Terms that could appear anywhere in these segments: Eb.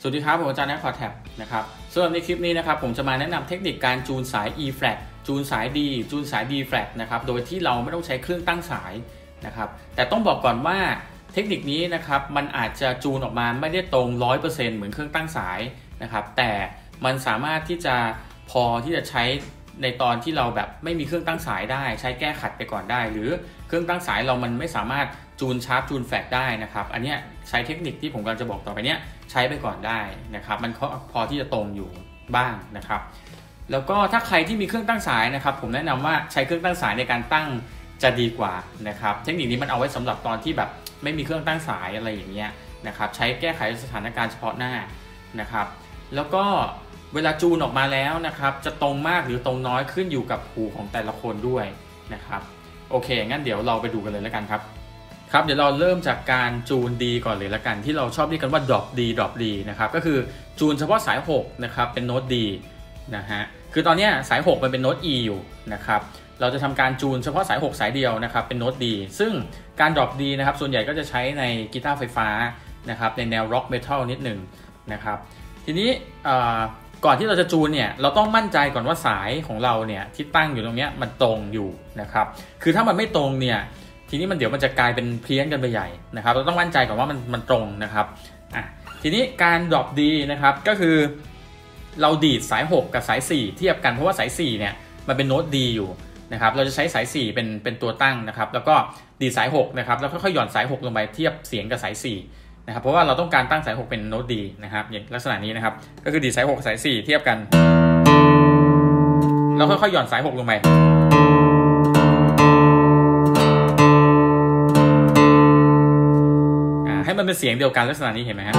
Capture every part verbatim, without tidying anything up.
สวัสดีครับผมอาจารย์นักคอแท็บนะครับสำหรับในคลิปนี้นะครับผมจะมาแนะนำเทคนิคการจูนสาย E flat จูนสาย D จูนสาย D flat นะครับโดยที่เราไม่ต้องใช้เครื่องตั้งสายนะครับแต่ต้องบอกก่อนว่าเทคนิคนี้นะครับมันอาจจะจูนออกมาไม่ได้ตรง ร้อยเปอร์เซ็นต์ เหมือนเครื่องตั้งสายนะครับแต่มันสามารถที่จะพอที่จะใช้ในตอนที่เราแบบไม่มีเครื่องตั้งสายได้ใช้แก้ขัดไปก่อนได้หรือเครื่องตั้งสายเรามันไม่สามารถจูนชาร์ปจูนแฟลตได้นะครับอันนี้ใช้เทคนิคที่ผมกำลังจะบอกต่อไปเนี้ยใช้ไปก่อนได้นะครับมันพอที่จะตรงอยู่บ้างนะครับแล้วก็ถ้าใครที่มีเครื่องตั้งสายนะครับผมแนะนำว่าใช้เครื่องตั้งสายในการตั้งจะดีกว่านะครับเทคนิคนี้มันเอาไว้สำหรับตอนที่แบบไม่มีเครื่องตั้งสายอะไรอย่างเงี้ยนะครับใช้แก้ไขสถานการณ์เฉพาะหน้านะครับแล้วก็เวลาจูนออกมาแล้วนะครับจะตรงมากหรือตรงน้อยขึ้นอยู่กับหูของแต่ละคนด้วยนะครับโอเคงั้นเดี๋ยวเราไปดูกันเลยแล้วกันครับครับเดี๋ยวเราเริ่มจากการจูน D ก่อนเลยละกันที่เราชอบเรียกกันว่า drop D drop D นะครับก็คือจูนเฉพาะสายหกนะครับเป็นโน้ต D นะฮะคือตอนนี้สายหกมันเป็นโน้ต E อยู่นะครับเราจะทำการจูนเฉพาะสายหกสายเดียวนะครับเป็นโน้ต D ซึ่งการ drop D นะครับส่วนใหญ่ก็จะใช้ในกีตาร์ไฟฟ้านะครับในแนว rock metal นิดหนึ่งนะครับทีนี้ก่อนที่เราจะจูนเนี่ยเราต้องมั่นใจก่อนว่าสายของเราเนี่ยที่ตั้งอยู่ตรงนี้มันตรงอยู่นะครับคือถ้ามันไม่ตรงเนี่ยทีนี้มันเดี๋ยวมันจะกลายเป็นเพี้ยนกันไปใหญ่นะครับเราต้องมั่นใจก่อนว่ามันมันตรงนะครับอ่ะทีนี้การดรอปดีนะครับก็คือเราดีดสายหกกับสายสี่เทียบกันเพราะว่าสายสี่เนี่ยมันเป็นโน้ตดีอยู่นะครับเราจะใช้สายสี่เป็นเป็นตัวตั้งนะครับแล้วก็ดีดสายหกนะครับแล้วค่อยๆหย่อนสายหกลงไปเทียบเสียงกับสายสี่นะครับเพราะว่าเราต้องการตั้งสายหกเป็นโน้ตดีนะครับอย่างลักษณะนี้นะครับก็คือดีสายหกสายสี่เทียบกันแล้วค่อยๆหย่อนสายหกลงไปให้มันเป็นเสียงเดียวกันลักษณะนี้เห็นไหมครับ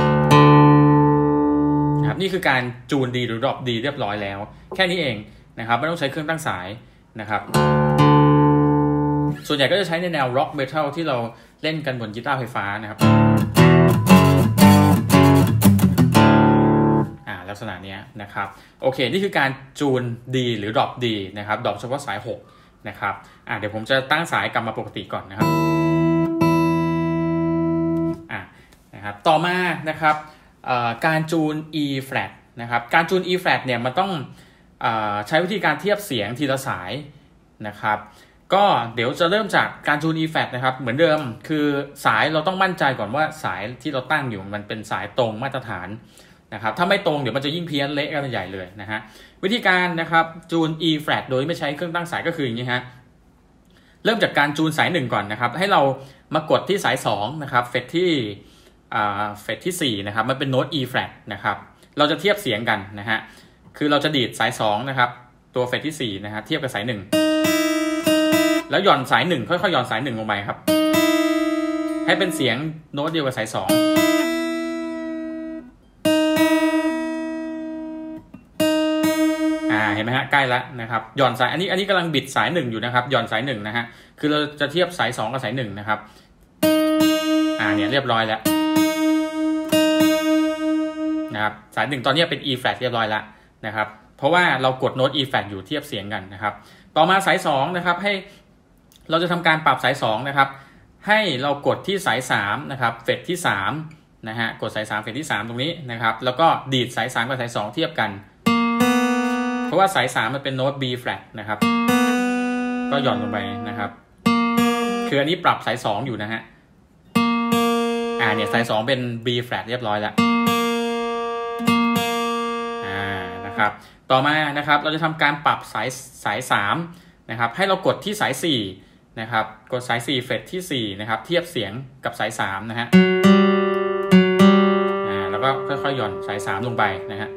ครับนี่คือการจูนดีหรือดรอปดีเรียบร้อยแล้วแค่นี้เองนะครับไม่ต้องใช้เครื่องตั้งสายนะครับส่วนใหญ่ก็จะใช้ในแนวร็อกเมทัลที่เราเล่นกันบนกีตาร์ไฟฟ้านะครับลักษณะนี้นะครับโอเคนี่คือการจูนดีหรือดรอปดีนะครับดรอปเฉพาะสายหกนะครับอ่ะเดี๋ยวผมจะตั้งสายกลับมาปกติก่อนนะครับอ่ะนะครับต่อมานะครับการจูน E flat นะครับการจูน E flat เนี่ยมันต้องเอ่อใช้วิธีการเทียบเสียงทีละสายนะครับก็เดี๋ยวจะเริ่มจากการจูน E flat นะครับเหมือนเดิมคือสายเราต้องมั่นใจก่อนว่าสายที่เราตั้งอยู่มันเป็นสายตรงมาตรฐานนะครับถ้าไม่ตรงเดี๋ยวมันจะยิ่งเพี้ยนเละกันใหญ่เลยนะฮะวิธีการนะครับจูน E flat โดยไม่ใช้เครื่องตั้งสายก็คืออย่างนี้ฮะเริ่มจากการจูนสายหนึ่งก่อนนะครับให้เรามากดที่สายสองนะครับเฟดที่เฟดที่สี่นะครับมันเป็นโน้ต E flat นะครับเราจะเทียบเสียงกันนะฮะคือเราจะดีดสายสองนะครับตัวเฟดที่สี่นะฮะเทียบกับสายหนึ่งแล้วหย่อนสายหนึ่งค่อยๆหย่อนสายหนึ่งลงไปครับให้เป็นเสียงโน้ตเดียวกับสายสองเห็นไหมฮะใกล้แล้วนะครับหย่อนสายอันนี้อันนี้กำลังบิดสายหนึ่งอยู่นะครับหย่อนสายหนึ่งนะฮะคือเราจะเทียบสายสองกับสายหนึ่งนะครับอ่าเนี่ยเรียบร้อยแล้วนะครับสายหนึ่งตอนนี้เป็น E flat เรียบร้อยแล้วนะครับเพราะว่าเรากดโน้ต E flat อยู่เทียบเสียงกันนะครับต่อมาสายสองนะครับให้เราจะทำการปรับสายสองนะครับให้เรากดที่สายสามนะครับเฟดที่สามนะฮะกดสายสามเฟดที่สามตรงนี้นะครับแล้วก็ดีดสายสามกับสายสองเทียบกันเพราะว่าสายสามมันเป็นโน้ต B flat นะครับก็หย่อนลงไปนะครับคืออันนี้ปรับสายสองอยู่นะฮะอ่าเนี่ยสายสองเป็น B flat เรียบร้อยแล้วอ่านะครับต่อมานะครับเราจะทำการปรับสายสายสามนะครับให้เรากดที่สายสี่นะครับกดสายสี่เฟดที่สี่นะครับเทียบเสียงกับสายสามนะฮะอ่าแล้วก็ค่อยๆหย่อนสายสามลงไปนะฮะ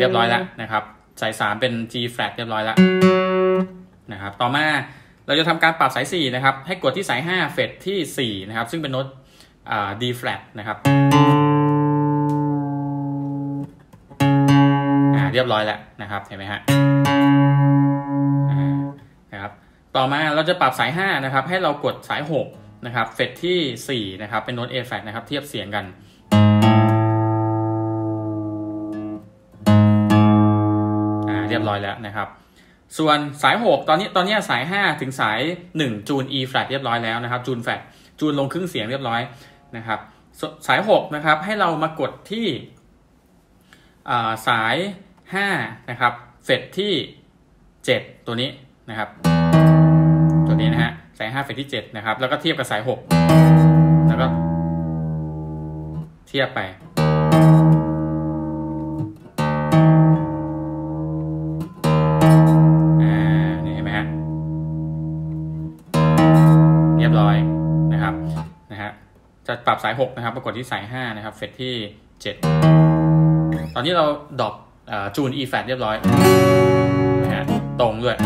เรียบร้อยแล้วนะครับสายสามเป็น G flat เรียบร้อยแล้วนะครับต่อมาเราจะทำการปรับสายสี่นะครับให้กดที่สายห้าเฟดที่สี่นะครับซึ่งเป็นโน้ต D flat นะครับอ่าเรียบร้อยแล้วนะครับเห็นไหมฮะนะครับต่อมาเราจะปรับสายห้านะครับให้เรากดสายหกนะครับเฟดที่สี่นะครับเป็นโน้ต A flat นะครับเทียบเสียงกันเรียบร้อยแล้วนะครับ ส่วนสายหกตอนนี้ตอนนี้สายห้าถึงสายหนึ่งจูน E flat เรียบร้อยแล้วนะครับจูนแฟลตจูนลงครึ่งเสียงเรียบร้อยนะครับสายหกนะครับให้เรามากดที่สายห้านะครับเฟดที่เจ็ดตัวนี้นะครับตัวนี้นะฮะสายห้าเฟดที่เจ็ดนะครับแล้วก็เทียบกับสายหกแล้วก็เทียบไปจะปรับสายหกนะครับปรากฏที่สายห้านะครับเฟดที่เจ็ดตอนนี้เราดรอปจูน E flat เรียบร้อยนะฮะตรงด้วย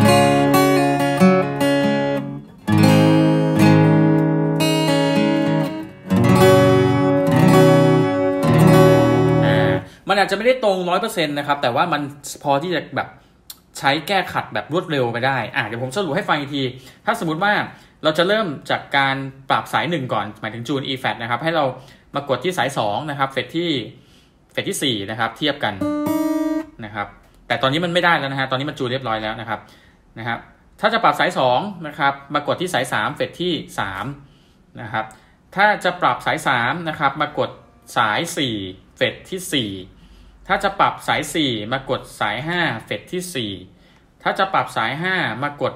มันอาจจะไม่ได้ตรง ร้อยเปอร์เซ็นต์ นะครับแต่ว่ามันพอที่จะแบบใช้แก้ขัดแบบรวดเร็วไปได้อ่ะเดี๋ยวผมสรุปให้ฟังอีกทีถ้าสมมุติว่าเราจะเริ่มจากการปรับสายหนึ่งก่อนหมายถึงจูน E flat นะครับให้เรามากดที่สายสองนะครับเฟดที่เฟดที่สี่นะครับเทียบกันนะครับแต่ตอนนี้มันไม่ได้แล้วนะฮะตอนนี้มันจูนเรียบร้อยแล้วนะครับนะครับถ้าจะปรับสายสองนะครับมากดที่สายสามเฟดที่สามนะครับถ้าจะปรับสายสามนะครับมากดสายสี่เฟดที่สี่ถ้าจะปรับสายสี่มากดสายห้าเฟดที่สี่ถ้าจะปรับสายห้ามากด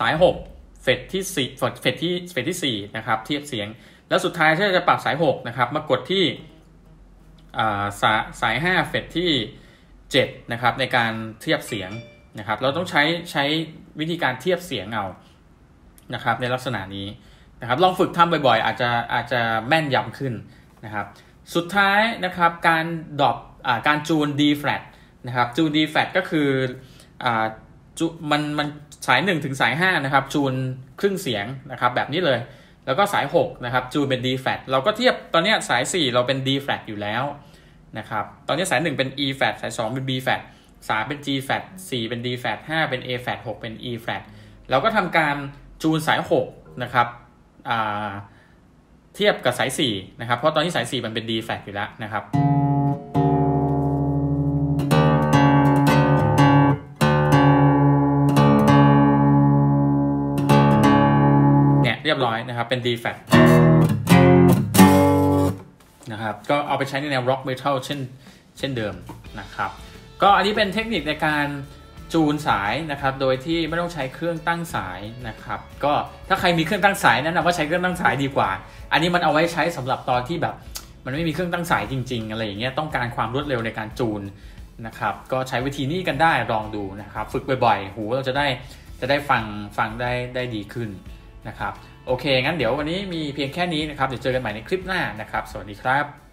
สายหกเฟดที่สี่เฟดที่เฟดที่สี่นะครับเทียบเสียงแล้วสุดท้ายถ้าจะปรับสายหกนะครับมากดที่สายสายห้าเฟดที่เจ็ดนะครับในการเทียบเสียงนะครับเราต้องใช้ใช้วิธีการเทียบเสียงเอานะครับในลักษณะนี้นะครับลองฝึกทำบ่อยๆอาจจะอาจจะแม่นยำขึ้นนะครับสุดท้ายนะครับการดรอปการจูน D flat นะครับจูน D flat ก็คือมันมันสายหนึ่งถึงสายห้านะครับจูนครึ่งเสียงนะครับแบบนี้เลยแล้วก็สายหกนะครับจูนเป็น D flat เราก็เทียบตอนนี้สายสี่เราเป็น D flat อยู่แล้วนะครับตอนนี้สายหนึ่งเป็น E flat สายสองเป็น B flat สามเป็น G flat สี่เป็น D flat ห้าเป็น A flat หกเป็น E flat เราก็ทำการจูนสายหกนะครับเทียบกับสายสี่นะครับเพราะตอนนี้สายสี่มันเป็น D flat อยู่แล้วนะครับเรียบร้อยนะครับเป็น D flat นะครับก็เอาไปใช้ในแนว rock metal เช่นเช่นเดิมนะครับก็อันนี้เป็นเทคนิคในการจูนสายนะครับโดยที่ไม่ต้องใช้เครื่องตั้งสายนะครับก็ถ้าใครมีเครื่องตั้งสายแนะนำว่าใช้เครื่องตั้งสายดีกว่าอันนี้มันเอาไว้ใช้สำหรับตอนที่แบบมันไม่มีเครื่องตั้งสายจริงๆอะไรอย่างเงี้ยต้องการความรวดเร็วในการจูนนะครับก็ใช้วิธีนี้กันได้ลองดูนะครับฝึกบ่อยๆหูเราจะได้จะได้ฟังฟังได้ได้ดีขึ้นนะครับโอเคงั้นเดี๋ยววันนี้มีเพียงแค่นี้นะครับเดี๋ยวเจอกันใหม่ในคลิปหน้านะครับสวัสดีครับ